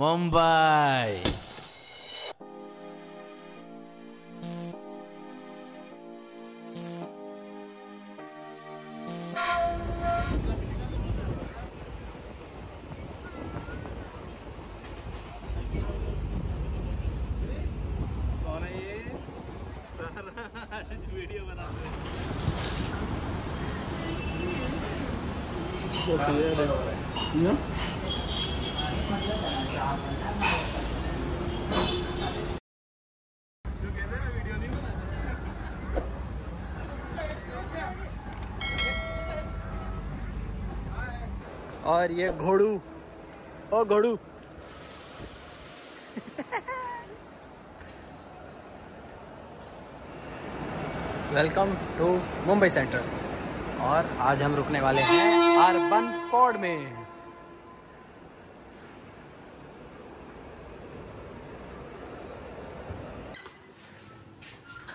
मुंबई। और ये घोड़ू ओ घोड़ू वेलकम टू मुंबई सेंट्रल। और आज हम रुकने वाले हैं अर्बन पॉड में।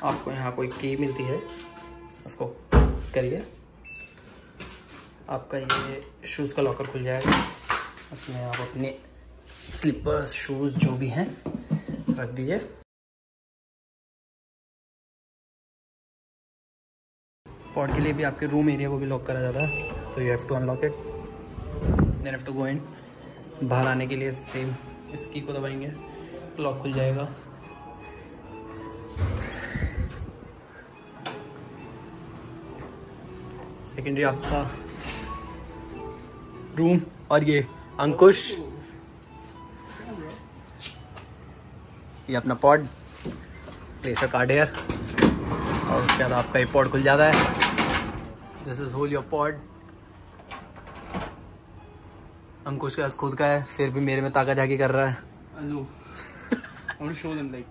आपको यहाँ कोई की मिलती है, उसको करिए, आपका ये शूज़ का लॉकर खुल जाएगा। उसमें आप अपने स्लीपर्स, शूज़ जो भी हैं रख दीजिए। पॉड के लिए भी आपके रूम एरिया को भी लॉक करा जाता है, तो you have to unlock it, then have to go in. बाहर आने के लिए सेम इस की को दबाएंगे, लॉक खुल जाएगा। सेकेंडरी आपका रूम। और ये अंकुश, ये अपना pod, place a card here. और उसके बाद आपका ये पॉड खुल जाता है। This is whole your pod. Ankush के पास खुद का है, फिर भी मेरे में ताका झाकी कर रहा है। No, I will show them like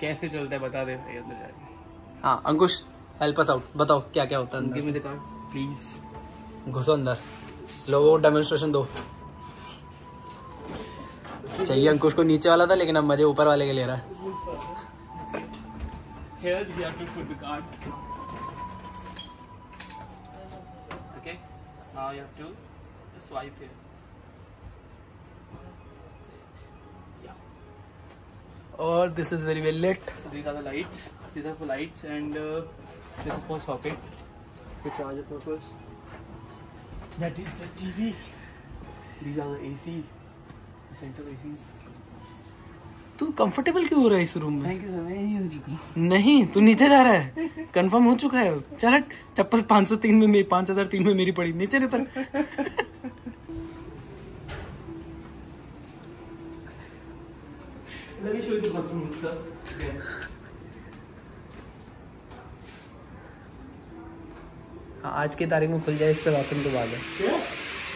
कैसे चलता है, बता दे अंदर जाके। हाँ अंकुश, हेल्प अस आउट, बताओ क्या क्या होता है अंदर। मुझे कार्ड प्लीज, घुसो अंदर, लोगों को डेमोन्स्ट्रेशन दो। चाहिए अंकुश को नीचे वाला था, लेकिन अब मजे ऊपर वाले के ले रहा है। Here you have to put the card. Okay, now you have to swipe here. Yeah. Oh, this is very well lit. So these are the lights. These are for lights and. This is for socket, for charger purpose. That is the TV. These are the AC, the central ACs. तू comfortable क्यों हो रहा है इस room में? Thank you sir, मैं नहीं, तू नीचे जा रहा है, कंफर्म हो चुका है। चल चप्पल 503 में मेरी, 5003 में मेरी पड़ी, नीचे उतर। Let me show you the bathroom, sir. Okay. आज की तारीख में खुल जाए इससे बाथरूम तो बाद है।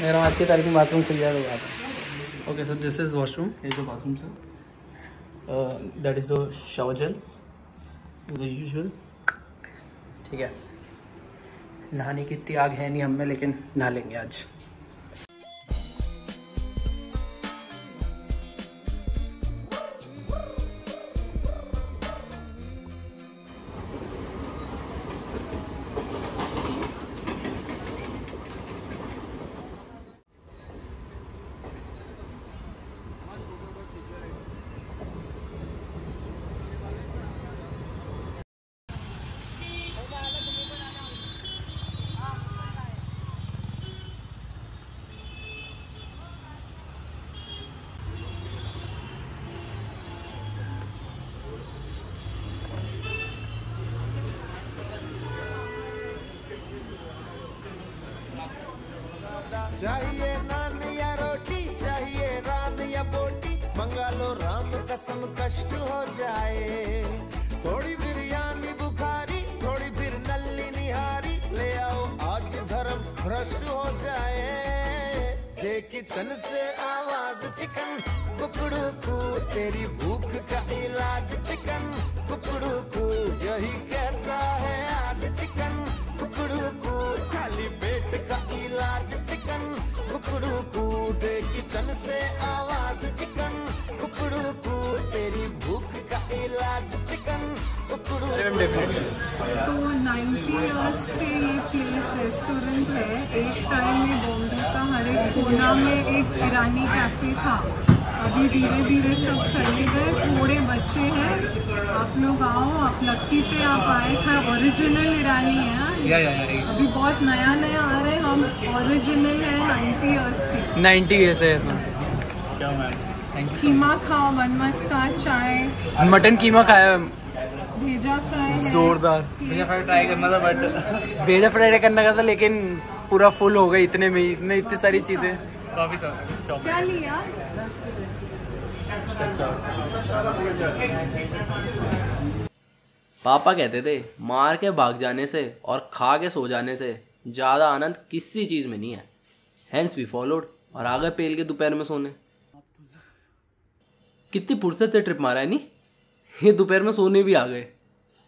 मेरा आज की तारीख में बाथरूम खुल जाए तो बाद है। Okay sir, this is washroom, ये जो bathroom sir, that is the shower gel, the usual. ठीक है, नहाने की इतनी आग है नहीं हम में, लेकिन नहा लेंगे आज। चाहिए नान या रोटी, चाहिए रान या बोटी, मंगा लो राम कसम कष्ट हो जाए। थोड़ी बिरयानी बुखारी, थोड़ी फिर नल्ली निहारी, ले आओ आज धर्म भ्रष्ट हो जाए। दे किचन से आवाज, चिकन कुकड़ू कू, तेरी भूख का इलाज चिकन कुकड़ू कू, यही कहता है आज चिकन कुकड़ू कू, खाली पेट का इलाज चिकन कुकड़ू कू। दे किचन से आवाज चिकन कुकड़ू कू, तेरी भूख का इलाज चिकन कुकड़ू तो 90 years से ये प्लेस रेस्टोरेंट है। एक टाइम ये बॉम्बे का हर एक कोना में एक ईरानी कैफ़े था। अभी धीरे धीरे सब चले गए, थोड़े बच्चे हैं। आप लोग आओ, आप लकी थे आप आए। खैर ओरिजिनल ईरानी है, अभी बहुत नया नया आ रहे हैं। हम ओरिजिनल है 90 years से। 90 years है इसमें। कीमा खाओ, वन मस्का चाय, मटन कीमा खाया, भेजा फ्राई जोरदार। भेजा फ्राई करना का था लेकिन पूरा फुल हो गया इतने में। इतनी सारी चीजें क्या लिया? पापा कहते थे मार के भाग जाने से और खा के सो जाने से ज्यादा आनंद किसी चीज में नहीं है। हैंस वी फॉलोड और आगे पेल के दोपहर में सोने। कितनी फुर्सत से ट्रिप मारा है नी, ये दोपहर में सोने भी आ गए।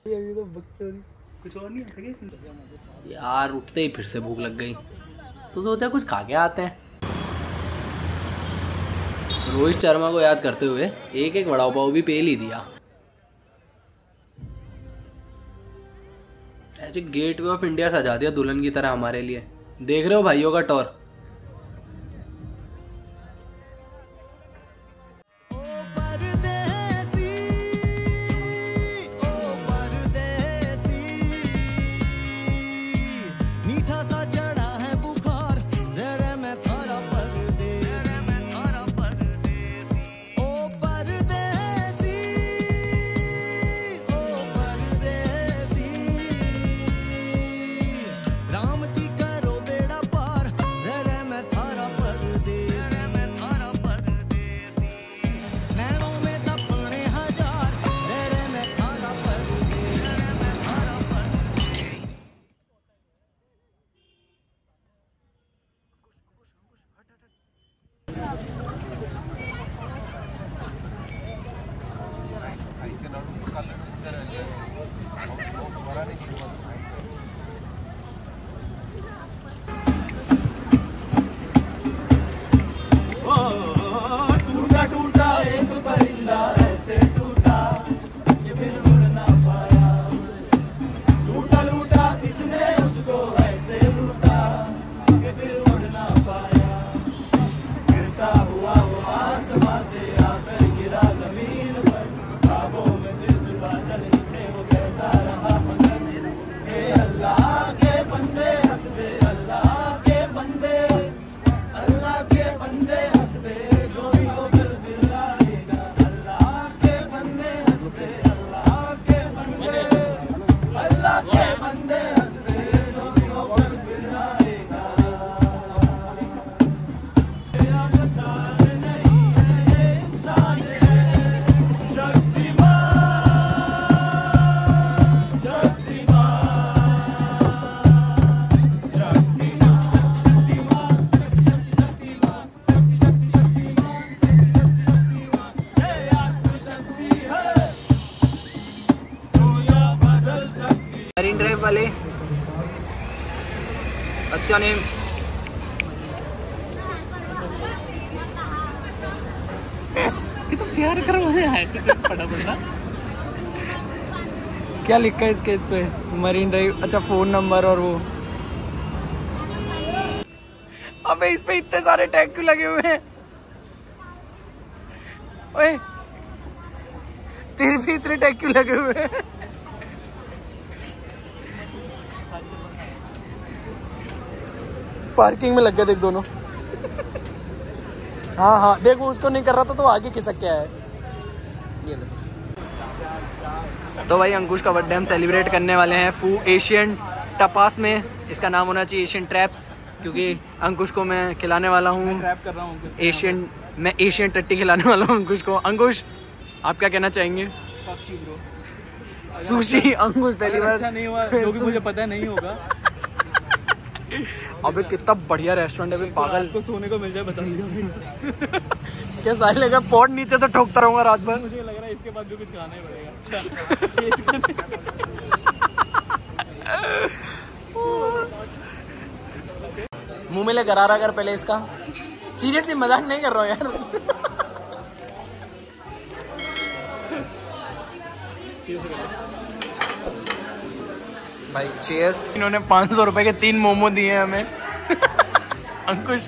अभी तो बच्चों कुछ और नहीं आता क्या यार। उठते ही फिर से भूख लग गई तो सोचा कुछ खा के आते हैं। रोहित शर्मा को याद करते हुए एक एक वड़ा पाव भी पेल ही दिया। गेटवे ऑफ इंडिया सजा दिया दुल्हन की तरह हमारे लिए। देख रहे हो भाइयों का टॉर। मरीन ड्राइव वाले अच्छा नेम। कितना प्यार कर रहा है क्या लिखा है इसके इस पे मरीन ड्राइव। अच्छा फोन नंबर और वो। अबे इस पे इतने सारे टैग क्यों लगे हुए हैं? ओए तेरे भी इतने टैग क्यों लगे हुए हैं? पार्किंग में लग गए देख दोनों। हाँ हाँ देखो उसको नहीं कर रहा था तो आगे खिसक गया है ये। तो भाई अंकुश का बर्थडे हम सेलिब्रेट करने वाले हैं फू एशियन टपास में। इसका नाम होना चाहिए एशियन ट्रैप्स क्योंकि अंकुश को मैं खिलाने वाला हूँ एशियन। मैं एशियन टट्टी खिलाने वाला हूँ अंकुश को। अंकुश आप क्या कहना चाहेंगे? सुशी अंकुश पहली बार अच्छा नहीं हुआ क्योंकि मुझे पता नहीं होगा। अबे कितना बढ़िया रेस्टोरेंट है पागल। आपको सोने को मिल जाए बता दीजिए। क्या साहिल है क्या? पॉट नीचे से ठोकता रहूंगा रात भर। मुझे लग रहा है इसके बाद भी कुछ खाना ही पड़ेगा। मुंह में ले गरारा कर पहले इसका। सीरियसली मजाक नहीं कर रहा हूँ यार। भाई चीयर्स। इन्होंने 500 रुपए के 3 मोमो दिए हैं हमें अंकुश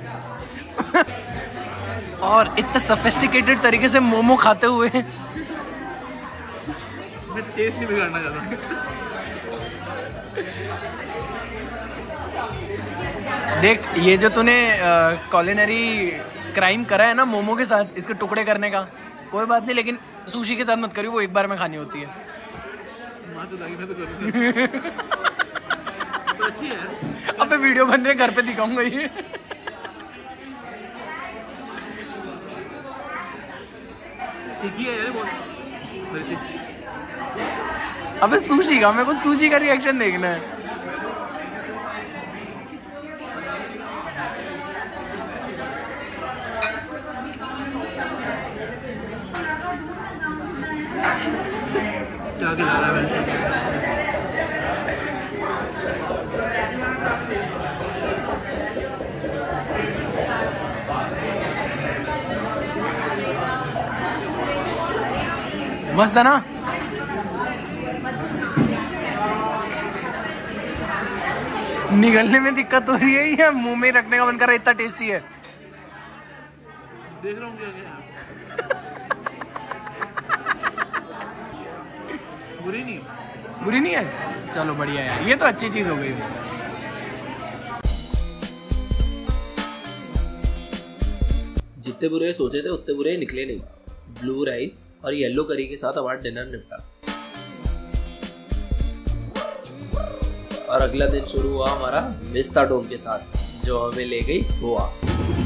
और इतने सोफिस्टिकेटेड तरीके से मोमो खाते हुए मैं टेस्ट नहीं बिगाड़ना चाहता देख ये जो तूने कॉलिनरी क्राइम करा है ना मोमो के साथ, इसके टुकड़े करने का कोई बात नहीं, लेकिन सुशी के साथ मत करियो, वो एक बार में खानी होती है। मां तो दागी, मैं तो करूंगा तो अच्छी है। अब वीडियो बन रहे, घर पे दिखाऊंगा ये। ठीक ही है यार बहुत। अबे सुशी का, मेरे को सुशी का रिएक्शन देखना है। क्या खिला रहा है मस्त है ना? निगलने में दिक्कत हो रही है या मुंह में रखने का मन कर रहा है, इतना टेस्टी है। देख रहा हूँ बुरी नहीं, बुरी नहीं है, चलो बढ़िया यार, ये तो अच्छी चीज हो गई। जितने बुरे सोचे थे उतने बुरे निकले नहीं। ब्लू राइस और येलो करी के साथ हमारा डिनर निपटा और अगला दिन शुरू हुआ हमारा विस्टा डोम के साथ, जो हमें ले गई गोवा।